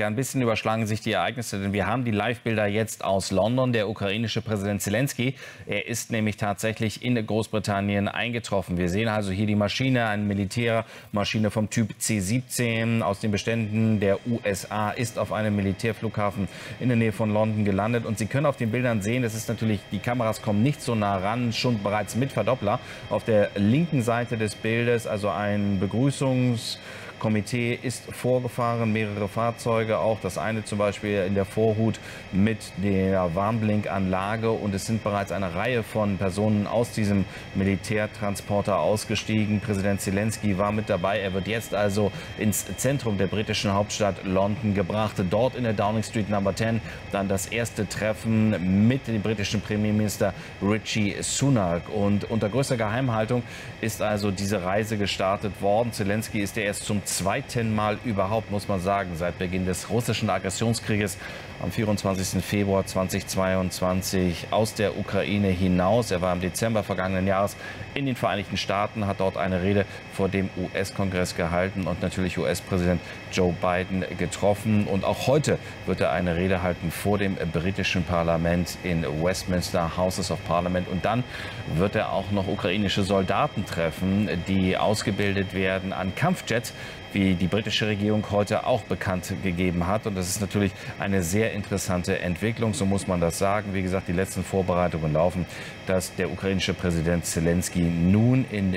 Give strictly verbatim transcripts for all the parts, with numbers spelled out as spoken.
Ja, ein bisschen überschlagen sich die Ereignisse, denn wir haben die Live-Bilder jetzt aus London. Der ukrainische Präsident Selenskyj, er ist nämlich tatsächlich in Großbritannien eingetroffen. Wir sehen also hier die Maschine, eine Militärmaschine vom Typ C siebzehn aus den Beständen der U S A, ist auf einem Militärflughafen in der Nähe von London gelandet. Und Sie können auf den Bildern sehen, das ist natürlich, die Kameras kommen nicht so nah ran, schon bereits mit Verdoppler. Auf der linken Seite des Bildes, also ein Begrüßungs- Komitee ist vorgefahren, mehrere Fahrzeuge auch, das eine zum Beispiel in der Vorhut mit der Warnblinkanlage, und es sind bereits eine Reihe von Personen aus diesem Militärtransporter ausgestiegen. Präsident Selenskyj war mit dabei, er wird jetzt also ins Zentrum der britischen Hauptstadt London gebracht, dort in der Downing Street Number zehn dann das erste Treffen mit dem britischen Premierminister Rishi Sunak, und unter größter Geheimhaltung ist also diese Reise gestartet worden. Selenskyj ist der erst zum zweiten Mal überhaupt, muss man sagen, seit Beginn des russischen Aggressionskrieges am vierundzwanzigsten Februar zweitausendzweiundzwanzig aus der Ukraine hinaus. Er war im Dezember vergangenen Jahres in den Vereinigten Staaten, hat dort eine Rede vor dem U S-Kongress gehalten und natürlich U S-Präsident Joe Biden getroffen. Und auch heute wird er eine Rede halten vor dem britischen Parlament in Westminster, Houses of Parliament. Und dann wird er auch noch ukrainische Soldaten treffen, die ausgebildet werden an Kampfjets, wie die britische Regierung heute auch bekannt gegeben hat. Und das ist natürlich eine sehr interessante Entwicklung, so muss man das sagen. Wie gesagt, die letzten Vorbereitungen laufen, dass der ukrainische Präsident Selenskyj nun in,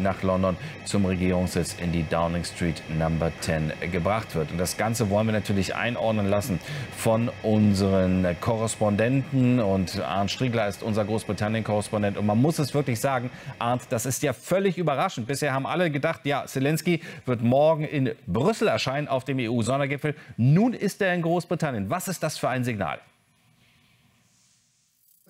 nach London zum Regierungssitz in die Downing Street Number zehn gebracht wird. Und das Ganze wollen wir natürlich einordnen lassen von unseren Korrespondenten. Und Arndt Striegler ist unser Großbritannien-Korrespondent. Und man muss es wirklich sagen, Arndt, das ist ja völlig überraschend. Bisher haben alle gedacht, ja, Selenskyj wird morgen in Brüssel erscheinen auf dem E U-Sondergipfel. Nun ist er in Großbritannien. Was ist das für ein Signal?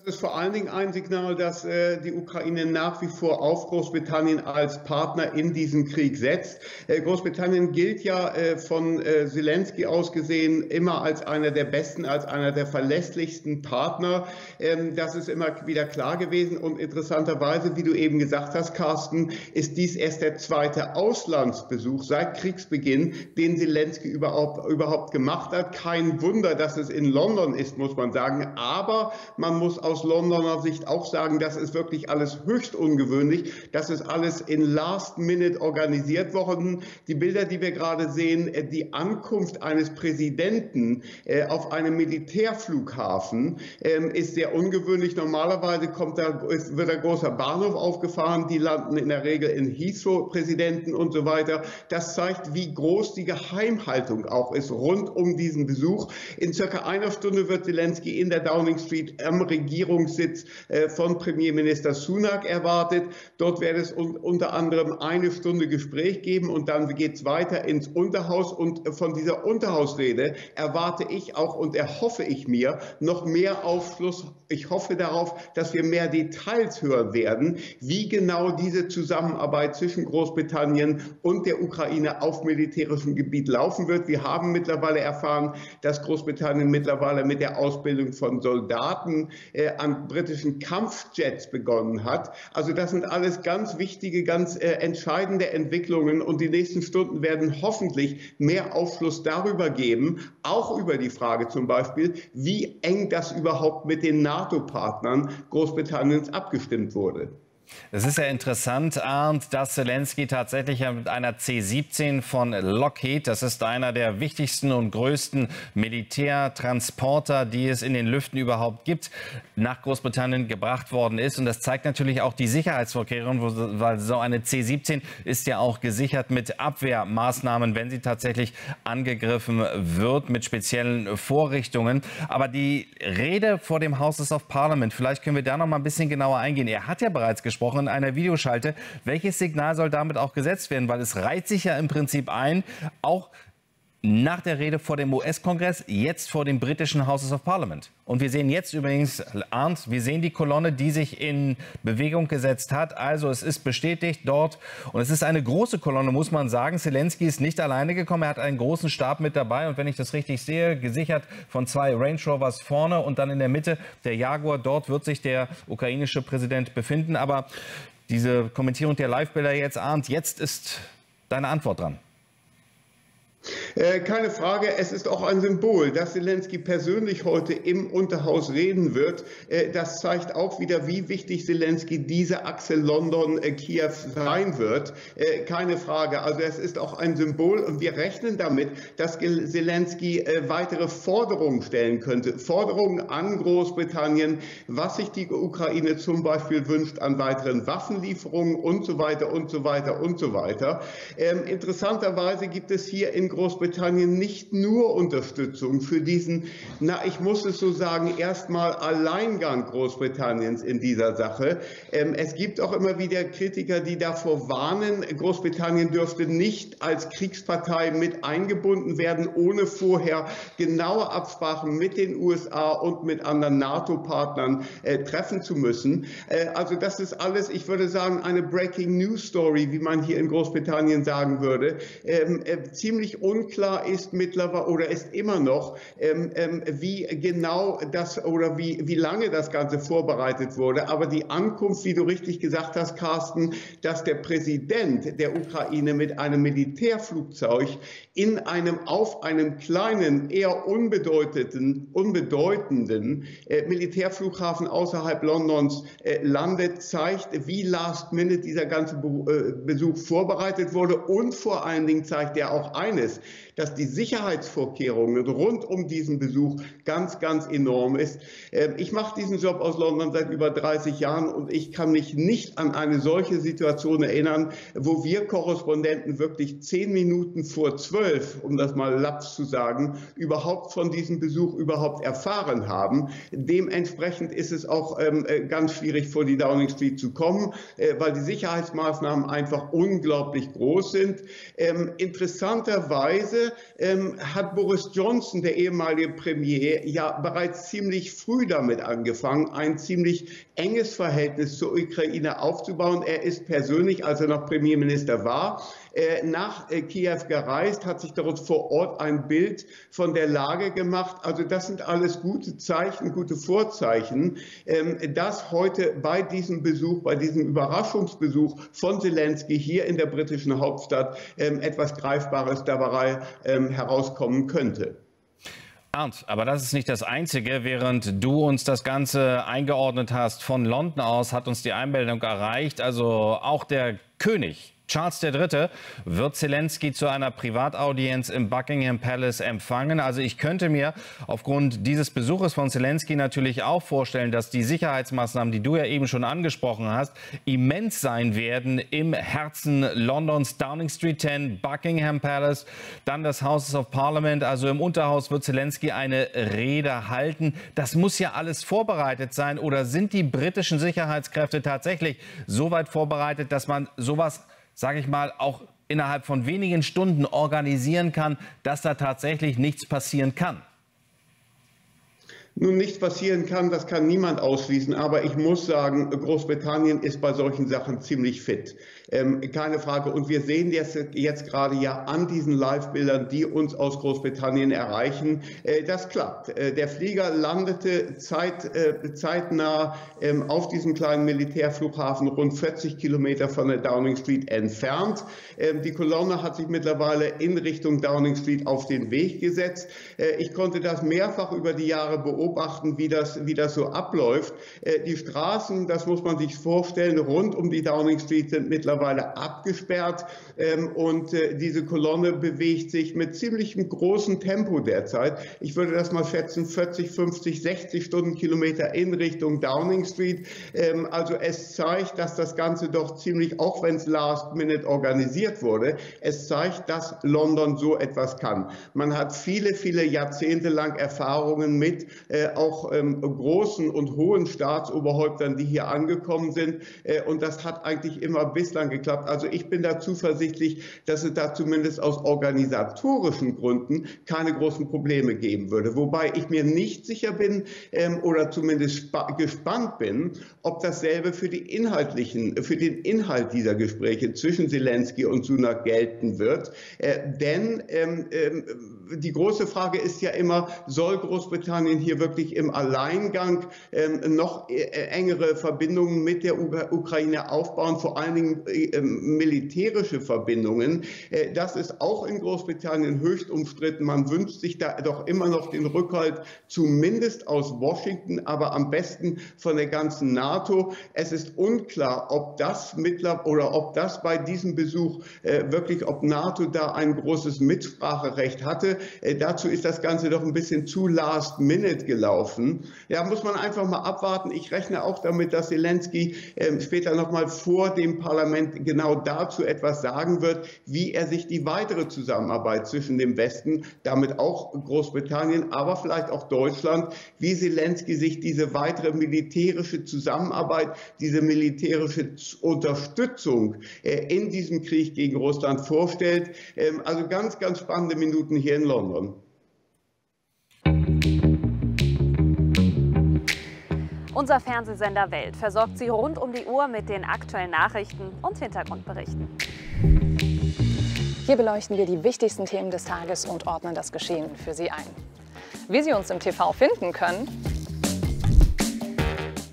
Das ist vor allen Dingen ein Signal, dass äh, die Ukraine nach wie vor auf Großbritannien als Partner in diesen Krieg setzt. Äh, Großbritannien gilt ja äh, von äh, Selenskyj aus gesehen immer als einer der besten, als einer der verlässlichsten Partner. Ähm, das ist immer wieder klar gewesen. Und interessanterweise, wie du eben gesagt hast, Carsten, ist dies erst der zweite Auslandsbesuch seit Kriegsbeginn, den Selenskyj überhaupt, überhaupt gemacht hat. Kein Wunder, dass es in London ist, muss man sagen. Aber man muss auch aus Londoner Sicht auch sagen, das ist wirklich alles höchst ungewöhnlich. Das ist alles in Last Minute organisiert worden. Die Bilder, die wir gerade sehen, die Ankunft eines Präsidenten auf einem Militärflughafen ist sehr ungewöhnlich. Normalerweise kommt da, wird ein großer Bahnhof aufgefahren. Die landen in der Regel in Heathrow, Präsidenten und so weiter. Das zeigt, wie groß die Geheimhaltung auch ist rund um diesen Besuch. In circa einer Stunde wird Selenskyj in der Downing Street am Regierungssitz von Premierminister Sunak erwartet. Dort wird es unter anderem eine Stunde Gespräch geben, und dann geht es weiter ins Unterhaus. Und von dieser Unterhausrede erwarte ich auch und erhoffe ich mir noch mehr Aufschluss. Ich hoffe darauf, dass wir mehr Details hören werden, wie genau diese Zusammenarbeit zwischen Großbritannien und der Ukraine auf militärischem Gebiet laufen wird. Wir haben mittlerweile erfahren, dass Großbritannien mittlerweile mit der Ausbildung von Soldaten äh, an britischen Kampfjets begonnen hat. Also das sind alles ganz wichtige, ganz äh, entscheidende Entwicklungen, und die nächsten Stunden werden hoffentlich mehr Aufschluss darüber geben, auch über die Frage zum Beispiel, wie eng das überhaupt mit den NATO-Partnern Großbritanniens abgestimmt wurde. Es ist ja interessant, Arndt, dass Selenskyj tatsächlich mit einer C siebzehn von Lockheed, das ist einer der wichtigsten und größten Militärtransporter, die es in den Lüften überhaupt gibt, nach Großbritannien gebracht worden ist. Und das zeigt natürlich auch die Sicherheitsvorkehrungen, weil so eine C siebzehn ist ja auch gesichert mit Abwehrmaßnahmen, wenn sie tatsächlich angegriffen wird, mit speziellen Vorrichtungen. Aber die Rede vor dem Houses of Parliament, vielleicht können wir da noch mal ein bisschen genauer eingehen. Er hat ja bereits gesprochen in einer Videoschalte. Welches Signal soll damit auch gesetzt werden? Weil es reiht sich ja im Prinzip ein, auch nach der Rede vor dem U S-Kongress, jetzt vor dem britischen Houses of Parliament. Und wir sehen jetzt übrigens, Arndt, wir sehen die Kolonne, die sich in Bewegung gesetzt hat. Also es ist bestätigt dort, und es ist eine große Kolonne, muss man sagen. Selenskyj ist nicht alleine gekommen, er hat einen großen Stab mit dabei. Und wenn ich das richtig sehe, gesichert von zwei Range Rovers vorne und dann in der Mitte der Jaguar. Dort wird sich der ukrainische Präsident befinden. Aber diese Kommentierung der Live-Bilder jetzt, Arndt, jetzt ist deine Antwort dran. Keine Frage, es ist auch ein Symbol, dass Selenskyj persönlich heute im Unterhaus reden wird. Das zeigt auch wieder, wie wichtig Selenskyj diese Achse London-Kiew sein wird. Keine Frage, also es ist auch ein Symbol und wir rechnen damit, dass Selenskyj weitere Forderungen stellen könnte. Forderungen an Großbritannien, was sich die Ukraine zum Beispiel wünscht an weiteren Waffenlieferungen und so weiter und so weiter und so weiter. Interessanterweise gibt es hier in Großbritannien nicht nur Unterstützung für diesen, na, ich muss es so sagen, erstmal Alleingang Großbritanniens in dieser Sache. Es gibt auch immer wieder Kritiker, die davor warnen, Großbritannien dürfte nicht als Kriegspartei mit eingebunden werden, ohne vorher genaue Absprachen mit den U S A und mit anderen NATO-Partnern treffen zu müssen. Also das ist alles, ich würde sagen, eine Breaking News Story, wie man hier in Großbritannien sagen würde. Ziemlich unklar ist mittlerweile oder ist immer noch, ähm, ähm, wie genau das oder wie, wie lange das Ganze vorbereitet wurde. Aber die Ankunft, wie du richtig gesagt hast, Carsten, dass der Präsident der Ukraine mit einem Militärflugzeug in einem auf einem kleinen, eher unbedeutenden, unbedeutenden äh, Militärflughafen außerhalb Londons äh, landet, zeigt, wie last minute dieser ganze Be- äh, Besuch vorbereitet wurde. Und vor allen Dingen zeigt er auch eines, dass die Sicherheitsvorkehrungen rund um diesen Besuch ganz, ganz enorm ist. Ich mache diesen Job aus London seit über dreißig Jahren und ich kann mich nicht an eine solche Situation erinnern, wo wir Korrespondenten wirklich zehn Minuten vor zwölf, um das mal laps zu sagen, überhaupt von diesem Besuch überhaupt erfahren haben. Dementsprechend ist es auch ganz schwierig, vor die Downing Street zu kommen, weil die Sicherheitsmaßnahmen einfach unglaublich groß sind. Interessanterweise hat Boris Johnson, der ehemalige Premier, ja bereits ziemlich früh damit angefangen, ein ziemlich enges Verhältnis zur Ukraine aufzubauen. Er ist persönlich, als er noch Premierminister war, nach Kiew gereist, hat sich dort vor Ort ein Bild von der Lage gemacht. Also das sind alles gute Zeichen, gute Vorzeichen, dass heute bei diesem Besuch, bei diesem Überraschungsbesuch von Selenskyj hier in der britischen Hauptstadt etwas Greifbares dabei herauskommen könnte. Arndt, aber das ist nicht das Einzige. Während du uns das Ganze eingeordnet hast von London aus, hat uns die Einmeldung erreicht. Also auch der König Charles der Dritte wird Selenskyj zu einer Privataudienz im Buckingham-Palast empfangen. Also ich könnte mir aufgrund dieses Besuches von Selenskyj natürlich auch vorstellen, dass die Sicherheitsmaßnahmen, die du ja eben schon angesprochen hast, immens sein werden im Herzen Londons, Downing Street zehn, Buckingham-Palast, dann das Houses of Parliament. Also im Unterhaus wird Selenskyj eine Rede halten. Das muss ja alles vorbereitet sein. Oder sind die britischen Sicherheitskräfte tatsächlich so weit vorbereitet, dass man sowas, sage ich mal, auch innerhalb von wenigen Stunden organisieren kann, dass da tatsächlich nichts passieren kann? Nun, nichts passieren kann, das kann niemand ausschließen. Aber ich muss sagen, Großbritannien ist bei solchen Sachen ziemlich fit. Ähm, keine Frage. Und wir sehen das jetzt gerade ja an diesen Live-Bildern, die uns aus Großbritannien erreichen. Äh, das klappt. Äh, der Flieger landete zeit, äh, zeitnah ähm, auf diesem kleinen Militärflughafen rund vierzig Kilometer von der Downing Street entfernt. Ähm, die Kolonne hat sich mittlerweile in Richtung Downing Street auf den Weg gesetzt. Äh, ich konnte das mehrfach über die Jahre beobachten. beobachten, wie das, wie das so abläuft. Die Straßen, das muss man sich vorstellen, rund um die Downing Street sind mittlerweile abgesperrt und diese Kolonne bewegt sich mit ziemlichem großen Tempo derzeit. Ich würde das mal schätzen, vierzig, fünfzig, sechzig Stundenkilometer in Richtung Downing Street. Also es zeigt, dass das Ganze doch ziemlich, auch wenn es last minute organisiert wurde, es zeigt, dass London so etwas kann. Man hat viele, viele Jahrzehnte lang Erfahrungen mit auch ähm, großen und hohen Staatsoberhäuptern, die hier angekommen sind. Äh, und das hat eigentlich immer bislang geklappt. Also ich bin da zuversichtlich, dass es da zumindest aus organisatorischen Gründen keine großen Probleme geben würde. Wobei ich mir nicht sicher bin ähm, oder zumindest gespannt bin, ob dasselbe für, die inhaltlichen, für den Inhalt dieser Gespräche zwischen Selenskyj und Sunak gelten wird. Äh, denn ähm, äh, die große Frage ist ja immer, soll Großbritannien hier wirklich im Alleingang ähm, noch äh, engere Verbindungen mit der Ukraine aufbauen, vor allen Dingen militärische Verbindungen. Das ist auch in Großbritannien höchst umstritten. Man wünscht sich da doch immer noch den Rückhalt, zumindest aus Washington, aber am besten von der ganzen NATO. Es ist unklar, ob das mittler oder ob das bei diesem Besuch wirklich, ob NATO da ein großes Mitspracherecht hatte. Dazu ist das Ganze doch ein bisschen zu last minute gelaufen. Ja, muss man einfach mal abwarten. Ich rechne auch damit, dass Selenskyj später noch mal vor dem Parlament genau dazu etwas sagen wird, wie er sich die weitere Zusammenarbeit zwischen dem Westen, damit auch Großbritannien, aber vielleicht auch Deutschland, wie Selenskyj sich diese weitere militärische Zusammenarbeit, diese militärische Unterstützung in diesem Krieg gegen Russland vorstellt. Also ganz, ganz spannende Minuten hier in London. Unser Fernsehsender Welt versorgt Sie rund um die Uhr mit den aktuellen Nachrichten und Hintergrundberichten. Hier beleuchten wir die wichtigsten Themen des Tages und ordnen das Geschehen für Sie ein. Wie Sie uns im T V finden können?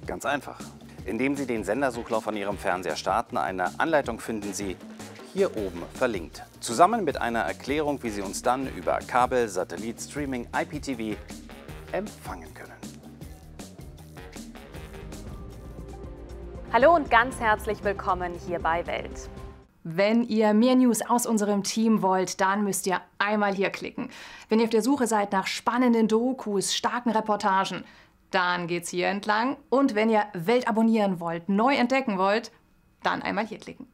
Ganz einfach. Indem Sie den Sendersuchlauf an Ihrem Fernseher starten, eine Anleitung finden Sie hier oben verlinkt. Zusammen mit einer Erklärung, wie Sie uns dann über Kabel, Satellit, Streaming, I P T V empfangen können. Hallo und ganz herzlich willkommen hier bei Welt. Wenn ihr mehr News aus unserem Team wollt, dann müsst ihr einmal hier klicken. Wenn ihr auf der Suche seid nach spannenden Dokus, starken Reportagen, dann geht's hier entlang. Und wenn ihr Welt abonnieren wollt, neu entdecken wollt, dann einmal hier klicken.